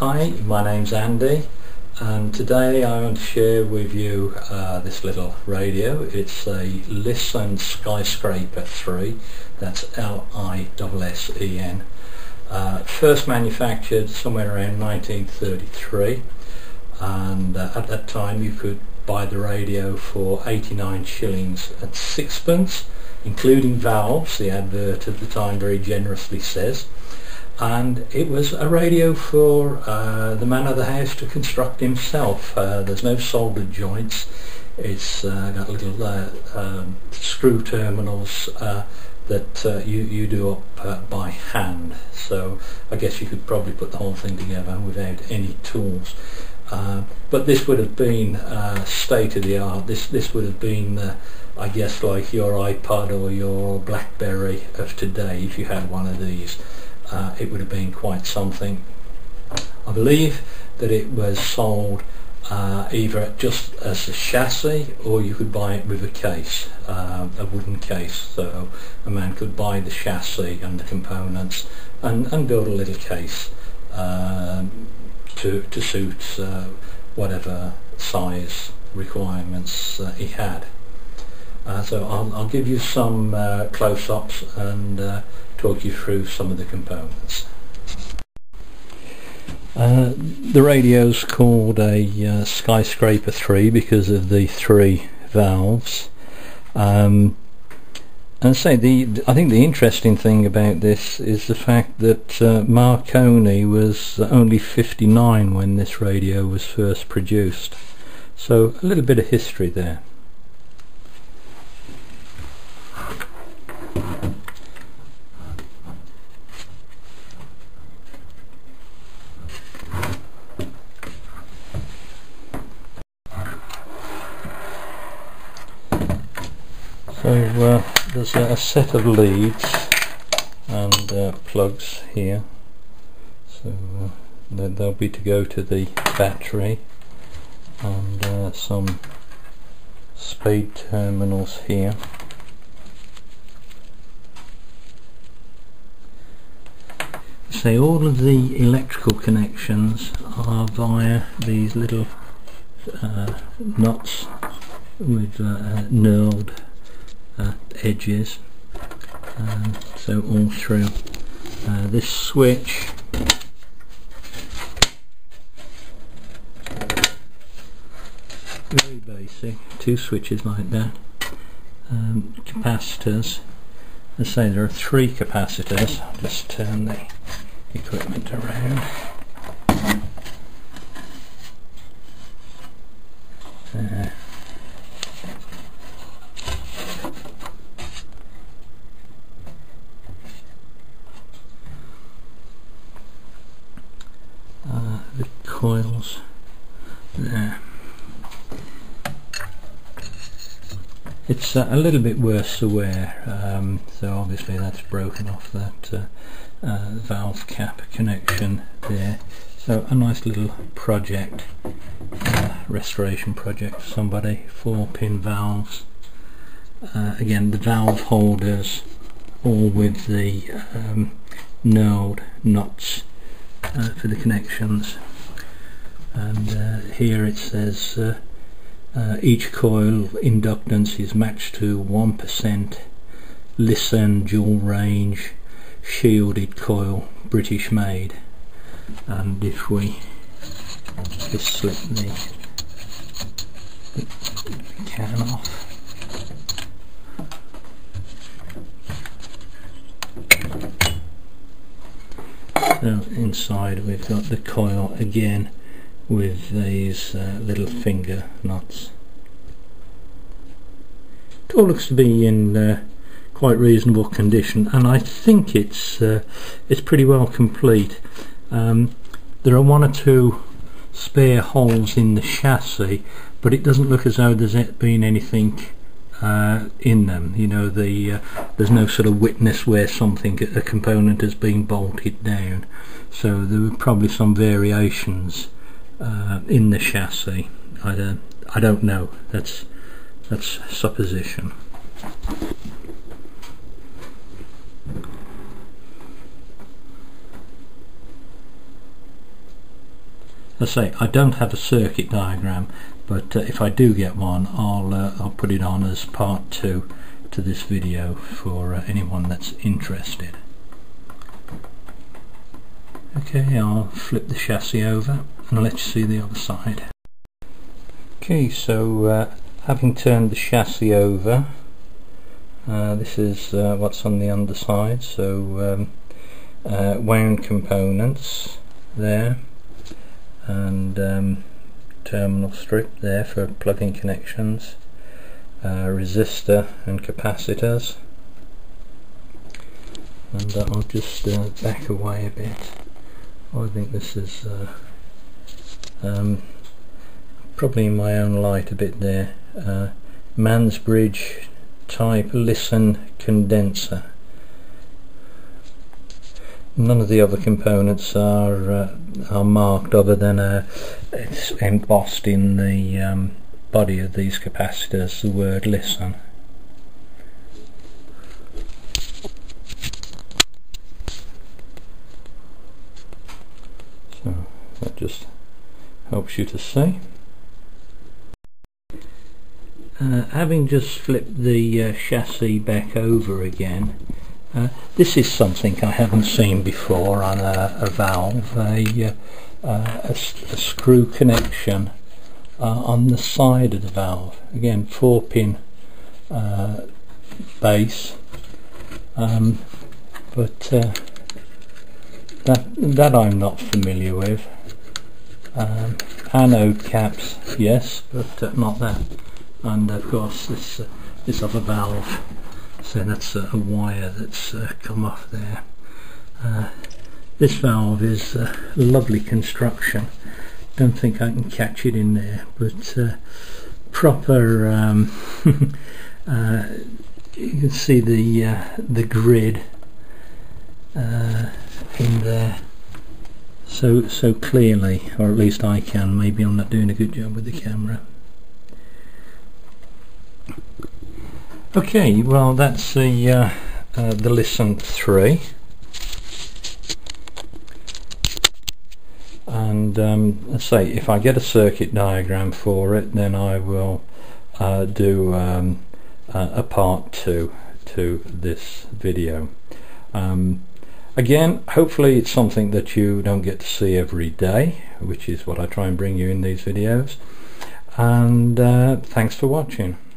Hi, my name's Andy and today I want to share with you this little radio. It's a Lissen Skyscraper 3, that's L-I-S-S-E-N. First manufactured somewhere around 1933, and at that time you could buy the radio for 89 shillings and sixpence, including valves, the advert at the time very generously says. And it was a radio for the man of the house to construct himself. There's no solder joints, it's got little screw terminals that you do up by hand, so I guess you could probably put the whole thing together without any tools. But this would have been state of the art. This would have been I guess like your iPod or your BlackBerry of today. If you had one of these, it would have been quite something. I believe that it was sold either just as a chassis, or you could buy it with a case, a wooden case, so a man could buy the chassis and the components and build a little case to suit whatever size requirements he had. So I'll give you some close-ups and talk you through some of the components. The radio's called a Skyscraper 3 because of the three valves. And so I think the interesting thing about this is the fact that Marconi was only 59 when this radio was first produced. So a little bit of history there. So there's a set of leads and plugs here, so they'll be to go to the battery, and some spade terminals here. So all of the electrical connections are via these little nuts with knurled edges, so all through this switch, very basic, two switches like that, capacitors. Let's say there are three capacitors. I'll just turn the equipment around. The coils there. It's a little bit worse to wear, so obviously that's broken off that valve cap connection there. So a nice little project, restoration project for somebody. 4-pin valves. Again, the valve holders, all with the knurled nuts for the connections, and here it says each coil inductance is matched to 1% Lissen dual range shielded coil, British made. And if we just slip the can off, so inside we've got the coil again with these little finger nuts. It all looks to be in quite reasonable condition, and I think it's pretty well complete. There are one or two spare holes in the chassis, but it doesn't look as though there's been anything in them. You know, there's no sort of witness where a component has been bolted down, so there were probably some variations in the chassis. I don't know, that's supposition. As I say, I don't have a circuit diagram, but if I do get one, I'll put it on as part 2 to this video for anyone that's interested. Okay, I'll flip the chassis over and let you see the other side. Okay, so having turned the chassis over, this is what's on the underside. So wound components there, and terminal strip there for plug-in connections, resistor and capacitors, and I'll just back away a bit. I think this is probably in my own light a bit there. Mansbridge type Lissen condenser. None of the other components are marked, other than it's embossed in the body of these capacitors, the word Lissen. So that just helps you to see. Having just flipped the chassis back over again, this is something I haven't seen before on a valve, a screw connection on the side of the valve. Again, 4-pin base, but that I'm not familiar with. Anode caps, yes, but not that. And of course this other valve. So that's a wire that's come off there. This valve is a lovely construction. Don't think I can catch it in there, but proper. You can see the grid in there so clearly, or at least I can. Maybe I'm not doing a good job with the camera. Okay, well that's the Lissen 3, and let's say if I get a circuit diagram for it, then I will do a part 2 to this video. Again, hopefully it's something that you don't get to see every day, which is what I try and bring you in these videos, and thanks for watching.